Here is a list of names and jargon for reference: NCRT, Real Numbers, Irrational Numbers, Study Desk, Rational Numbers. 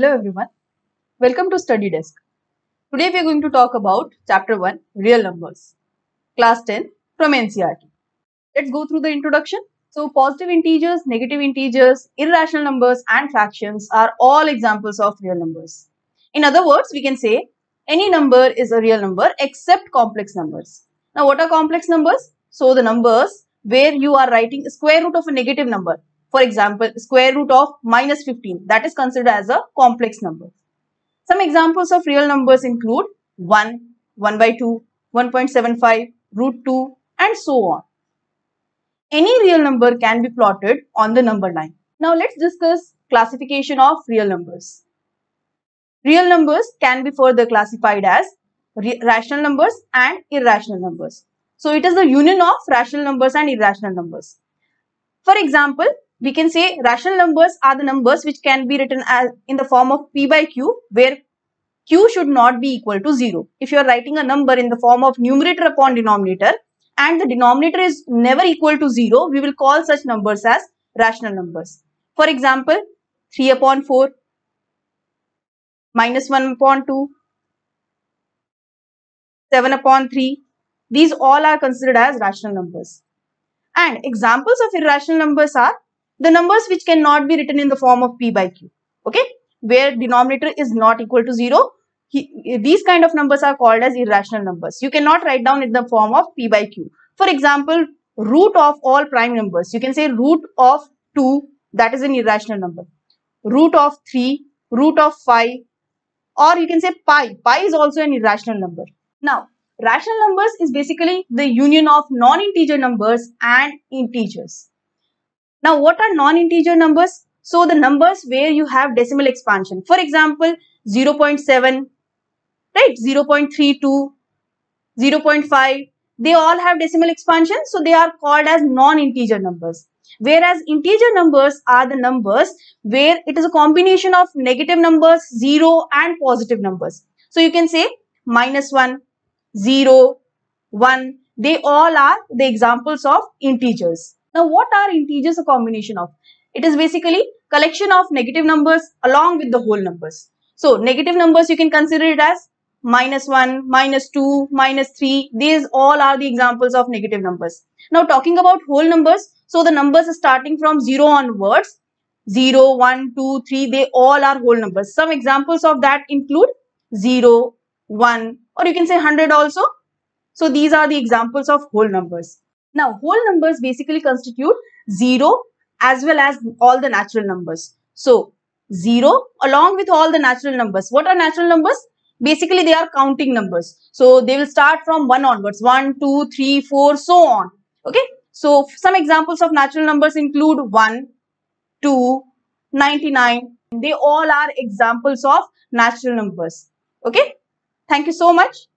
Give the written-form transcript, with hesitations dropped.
Hello everyone, welcome to Study Desk. Today we are going to talk about Chapter 1, Real Numbers, Class 10 from NCRT. Let's go through the introduction. So positive integers, negative integers, irrational numbers and fractions are all examples of real numbers. In other words, we can say any number is a real number except complex numbers. Now what are complex numbers? So the numbers where you are writing square root of a negative number. For example, square root of minus 15, that is considered as a complex number. Some examples of real numbers include 1, 1 by 2, 1.75, root 2 and so on. Any real number can be plotted on the number line. Now let's discuss classification of real numbers. Real numbers can be further classified as rational numbers and irrational numbers. So it is the union of rational numbers and irrational numbers. For example, we can say rational numbers are the numbers which can be written as in the form of p by q, where q should not be equal to 0. If you are writing a number in the form of numerator upon denominator and the denominator is never equal to 0, we will call such numbers as rational numbers. For example, 3 upon 4, minus 1 upon 2, 7 upon 3. These all are considered as rational numbers. And examples of irrational numbers are the numbers which cannot be written in the form of p by q, okay, where denominator is not equal to 0. These kind of numbers are called as irrational numbers. You cannot write down in the form of p by q. For example, root of all prime numbers. You can say root of 2, that is an irrational number. Root of 3, root of 5, or you can say pi. Pi is also an irrational number. Now, rational numbers is basically the union of non-integer numbers and integers. Now, what are non-integer numbers? So, the numbers where you have decimal expansion. For example, 0.7, right? 0.32, 0.5. They all have decimal expansion. So, they are called as non-integer numbers. Whereas, integer numbers are the numbers where it is a combination of negative numbers, 0 and positive numbers. So, you can say minus 1, 0, 1. They all are the examples of integers. Now, what are integers a combination of? It is basically collection of negative numbers along with the whole numbers. So, negative numbers you can consider it as minus 1, minus 2, minus 3. These all are the examples of negative numbers. Now, talking about whole numbers. So, the numbers are starting from 0 onwards. 0, 1, 2, 3. They all are whole numbers. Some examples of that include 0, 1 or you can say 100 also. So, these are the examples of whole numbers. Now, whole numbers basically constitute 0 as well as all the natural numbers. So, 0 along with all the natural numbers. What are natural numbers? Basically, they are counting numbers. So, they will start from 1 onwards. 1, 2, 3, 4, so on. Okay. So, some examples of natural numbers include 1, 2, 99. They all are examples of natural numbers. Okay. Thank you so much.